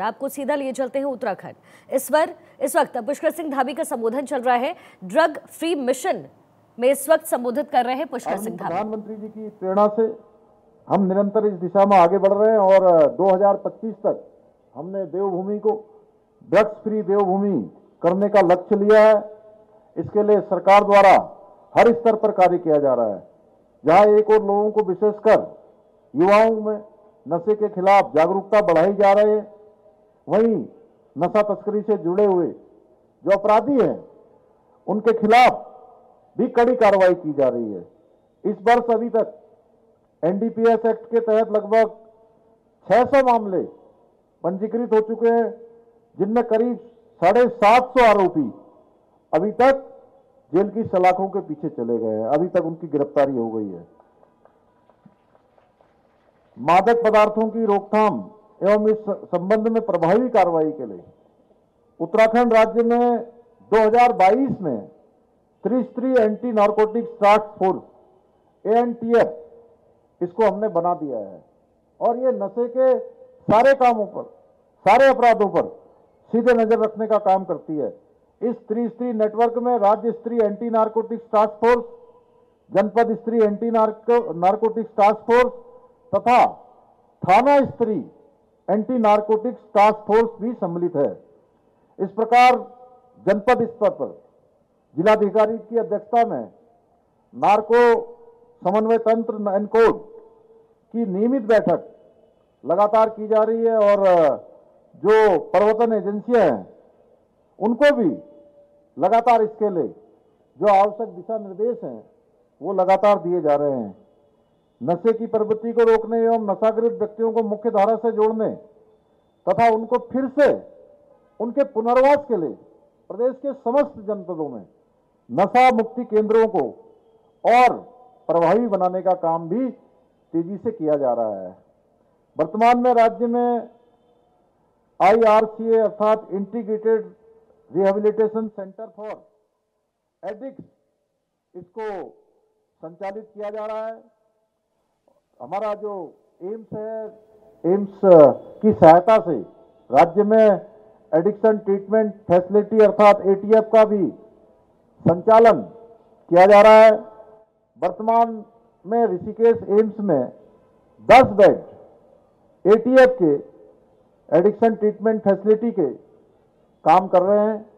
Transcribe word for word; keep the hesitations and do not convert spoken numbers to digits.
क्षेत्र। आपको सीधा लिए चलते हैं उत्तराखंड। इस पर इस वक्त पुष्कर सिंह धामी का संबोधन चल रहा है, ड्रग फ्री मिशन में इस वक्त संबोधित कर रहे हैं पुष्कर सिंह धामी। प्रधानमंत्री जी की प्रेरणा से हम निरंतर इस दिशा में आगे बढ़ रहे हैं और दो हज़ार पच्चीस तक हमने देवभूमि को ड्रग्स फ्री देवभूमि करने का लक्ष्य लिया है। इसके लिए सरकार द्वारा हर स्तर पर कार्य किया जा रहा है, जहां एक और लोगों को विशेषकर युवाओं में नशे के खिलाफ जागरूकता बढ़ाई जा रही है, वहीं नशा तस्करी से जुड़े हुए जो अपराधी हैं उनके खिलाफ भी कड़ी कार्रवाई की जा रही है। इस वर्ष अभी तक एनडीपीएस एक्ट के तहत लगभग छह सौ मामले पंजीकृत हो चुके हैं, जिनमें करीब साढ़े सात सौ आरोपी अभी तक जेल की सलाखों के पीछे चले गए हैं। अभी तक उनकी गिरफ्तारी हो गई है। मादक पदार्थों की रोकथाम एवं इस संबंध में प्रभावी कार्रवाई के लिए उत्तराखंड राज्य में दो हज़ार बाईस में त्रिस्तरीय anti narcotics task force A N T F इसको हमने बना दिया है और ये नशे के सारे कामों पर, सारे अपराधों पर सीधे नजर रखने का काम करती है। इस त्रिस्तरीय नेटवर्क में राज्य स्तरीय एंटी नारकोटिक्स टास्क फोर्स, जनपद स्तरीय anti narco narcotics task force तथा थाना स्तरीय एंटी नारकोटिक्स टास्क फोर्स भी सम्मिलित है। इस प्रकार जनपद स्तर पर जिलाधिकारी की अध्यक्षता में नार्को समन्वय तंत्र एनकोड की नियमित बैठक लगातार की जा रही है और जो प्रवर्तन एजेंसियां हैं उनको भी लगातार इसके लिए जो आवश्यक दिशा निर्देश हैं वो लगातार दिए जा रहे हैं। नशे की प्रवृत्ति को रोकने एवं नशाग्रस्त व्यक्तियों को मुख्य धारा से जोड़ने तथा उनको फिर से उनके पुनर्वास के लिए प्रदेश के समस्त जनपदों में नशा मुक्ति केंद्रों को और प्रभावी बनाने का काम भी तेजी से किया जा रहा है। वर्तमान में राज्य में आई आर सी ए अर्थात integrated rehabilitation centre for addict इसको संचालित किया जा रहा है। हमारा जो एम्स है, एम्स की सहायता से राज्य में एडिक्शन ट्रीटमेंट फैसिलिटी अर्थात ए टी एफ का भी संचालन किया जा रहा है। वर्तमान में ऋषिकेश एम्स में दस बेड ए टी एफ के एडिक्शन ट्रीटमेंट फैसिलिटी के काम कर रहे हैं।